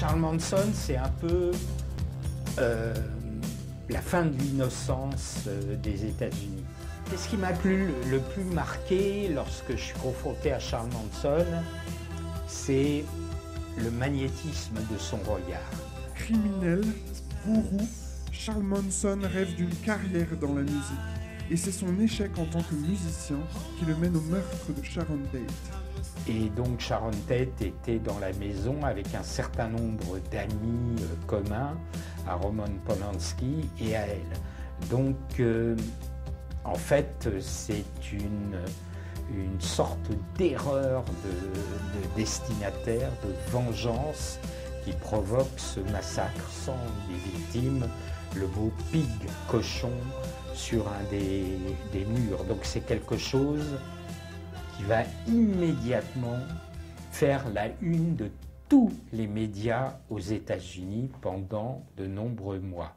Charles Manson, c'est un peu la fin de l'innocence des États-Unis. Ce qui m'a le plus marqué lorsque je suis confronté à Charles Manson, c'est le magnétisme de son regard. Criminel, gourou, Charles Manson rêve d'une carrière dans la musique. Et c'est son échec en tant que musicien qui le mène au meurtre de Sharon Tate. Et donc Sharon Tate était dans la maison avec un certain nombre d'amis communs à Roman Polanski et à elle. Donc en fait, c'est une sorte d'erreur de destinataire, de vengeance qui provoque ce massacre sans des victimes, le beau pig cochon sur un des murs. Donc c'est quelque chose qui va immédiatement faire la une de tous les médias aux États-Unis pendant de nombreux mois.